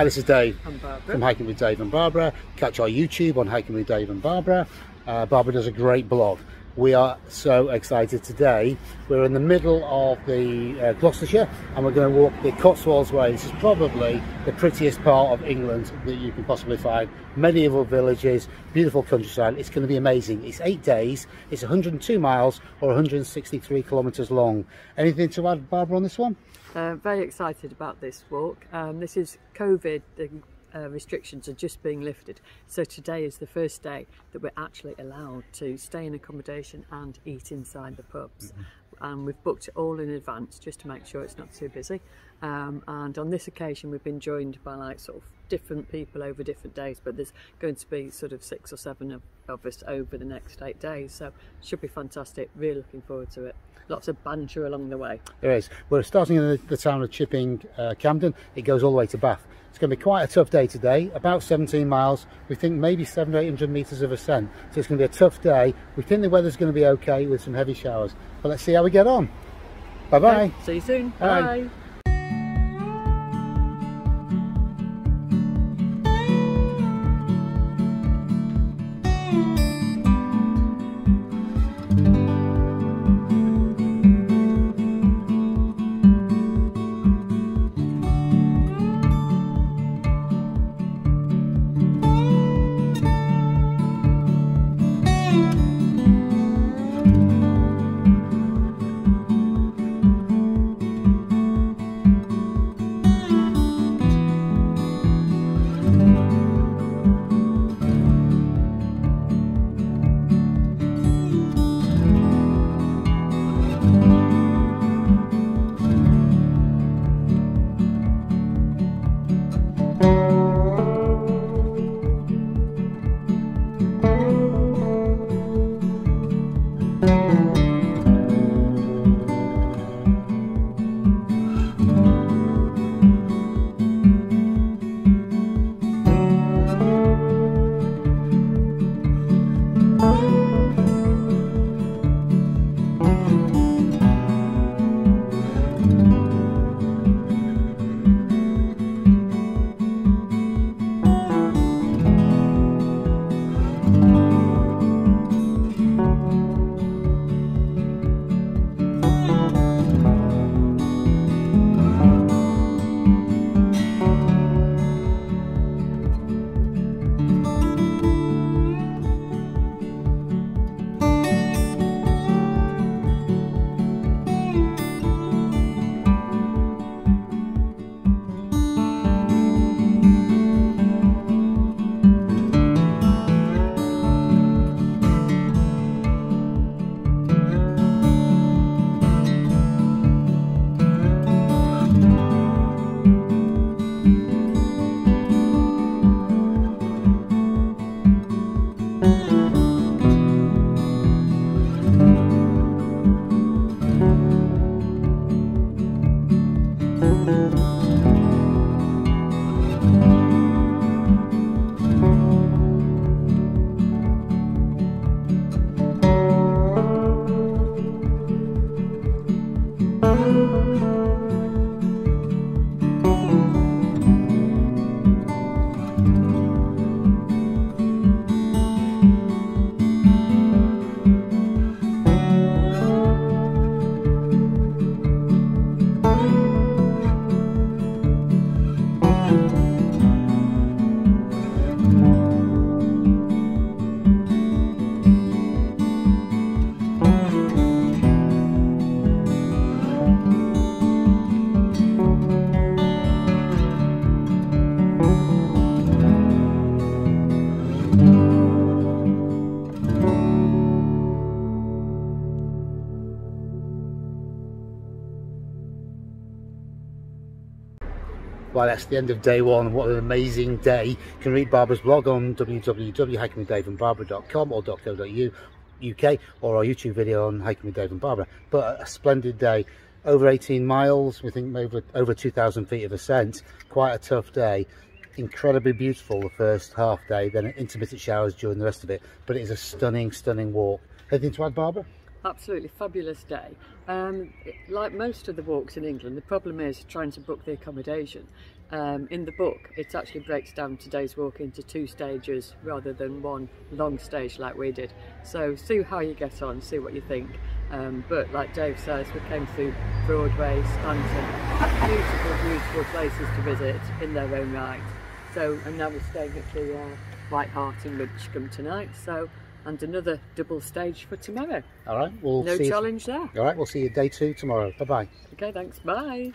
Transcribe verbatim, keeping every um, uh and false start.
Hi, this is Dave and Barbara from Hiking with Dave and Barbara. Catch our YouTube on Hiking with Dave and Barbara. Uh, Barbara does a great blog. We are so excited today. We're in the middle of the uh, Gloucestershire, and we're going to walk the Cotswold Way. This is probably the prettiest part of England that you can possibly find. Medieval villages, beautiful countryside. It's going to be amazing. It's eight days. It's one hundred and two miles or one hundred and sixty-three kilometres long. Anything to add, Barbara, on this one? Uh, very excited about this walk. Um, this is COVID. The Uh, restrictions are just being lifted, so today is the first day that we're actually allowed to stay in accommodation and eat inside the pubs, and mm-hmm. um, we've booked it all in advance just to make sure it's not too busy, um, and on this occasion we've been joined by like sort of different people over different days, but there's going to be sort of six or seven of, of us over the next eight days, so should be fantastic. Really looking forward to it. Lots of banter along the way. There is. We're starting in the, the town of Chipping uh, Campden. It goes all the way to Bath. It's going to be quite a tough day today, about seventeen miles. We think maybe seven hundred or eight hundred metres of ascent. So it's going to be a tough day. We think the weather's going to be okay with some heavy showers. But let's see how we get on. Bye-bye. Okay. See you soon. Bye. Bye. Well, that's the end of day one. What an amazing day. You can read Barbara's blog on w w w dot hiking with dave and barbara dot com or dot co dot u k, or our YouTube video on Hiking with Dave and Barbara. But a splendid day. Over eighteen miles, we think over, over two thousand feet of ascent. Quite a tough day. Incredibly beautiful the first half day, then intermittent showers during the rest of it. But it is a stunning, stunning walk. Anything to add, Barbara? Absolutely fabulous day. Um, like most of the walks in England, the problem is trying to book the accommodation. Um, in the book, it actually breaks down today's walk into two stages rather than one long stage like we did. So see how you get on, see what you think. Um, but like Dave says, we came through Broadway, Stanton, beautiful, beautiful places to visit in their own right. So, and now we're staying at the uh, White Hart in Winchcombe tonight. So. And another double stage for tomorrow. All right, we'll no see challenge you. there. All right, we'll see you day two tomorrow. Bye bye. Okay, thanks. Bye.